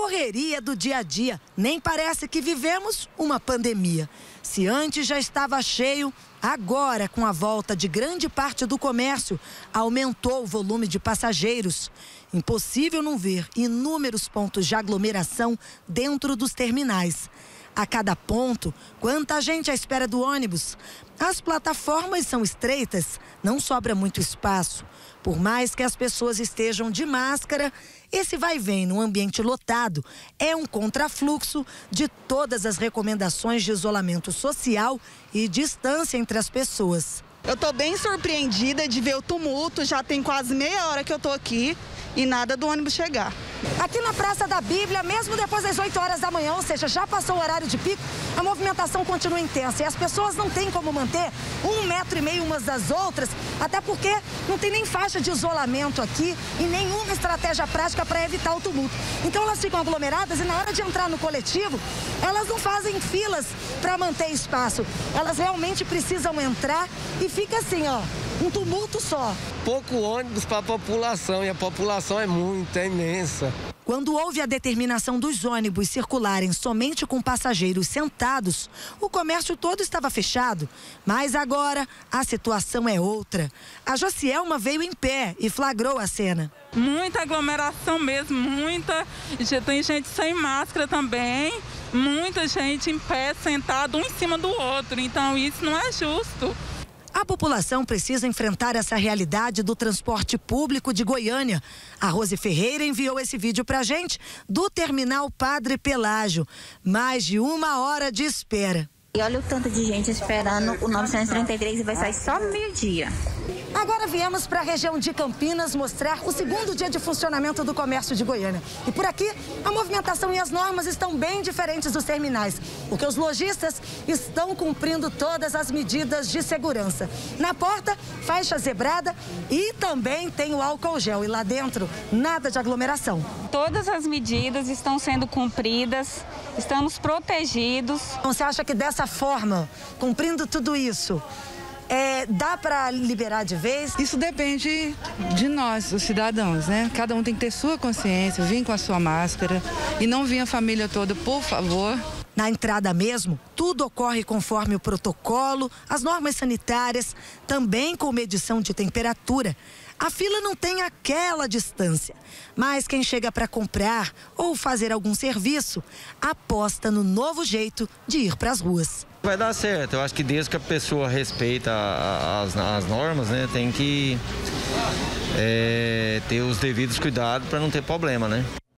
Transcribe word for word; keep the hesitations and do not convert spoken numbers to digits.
correria do dia a dia, nem parece que vivemos uma pandemia. Se antes já estava cheio, agora, com a volta de grande parte do comércio, aumentou o volume de passageiros. Impossível não ver inúmeros pontos de aglomeração dentro dos terminais. A cada ponto, quanta gente à espera do ônibus. As plataformas são estreitas, não sobra muito espaço. Por mais que as pessoas estejam de máscara, esse vai-vem num ambiente lotado é um contrafluxo de todas as recomendações de isolamento social e distância entre as pessoas. Eu estou bem surpreendida de ver o tumulto, já tem quase meia hora que eu estou aqui e nada do ônibus chegar. Aqui na Praça da Bíblia, mesmo depois das oito horas da manhã, ou seja, já passou o horário de pico, a movimentação continua intensa e as pessoas não têm como manter um metro e meio umas das outras, até porque não tem nem faixa de isolamento aqui e nenhuma estratégia prática para evitar o tumulto. Então elas ficam aglomeradas e na hora de entrar no coletivo, elas não fazem filas para manter espaço. Elas realmente precisam entrar e fica assim, ó, um tumulto só. Pouco ônibus para a população e a população é muita, é imensa. Quando houve a determinação dos ônibus circularem somente com passageiros sentados, o comércio todo estava fechado. Mas agora a situação é outra. A Josielma veio em pé e flagrou a cena. Muita aglomeração mesmo, muita. Já tem gente sem máscara também, muita gente em pé, sentado, um em cima do outro. Então isso não é justo. A população precisa enfrentar essa realidade do transporte público de Goiânia. A Rose Ferreira enviou esse vídeo pra gente do terminal Padre Pelágio. Mais de uma hora de espera. E olha o tanto de gente esperando o novecentos e trinta e três e vai sair só meio-dia. Agora viemos para a região de Campinas mostrar o segundo dia de funcionamento do comércio de Goiânia. E por aqui, a movimentação e as normas estão bem diferentes dos terminais, porque os lojistas estão cumprindo todas as medidas de segurança. Na porta, faixa zebrada e também tem o álcool gel. E lá dentro, nada de aglomeração. Todas as medidas estão sendo cumpridas, estamos protegidos. Você acha que dessa forma, cumprindo tudo isso, É, dá para liberar de vez? Isso depende de nós, os cidadãos, né? Cada um tem que ter sua consciência, vir com a sua máscara e não vir a família toda, por favor. Na entrada mesmo, tudo ocorre conforme o protocolo, as normas sanitárias, também com medição de temperatura. A fila não tem aquela distância, mas quem chega para comprar ou fazer algum serviço aposta no novo jeito de ir para as ruas. Vai dar certo, eu acho que desde que a pessoa respeita as, as normas, né, tem que é, ter os devidos cuidados para não ter problema, né?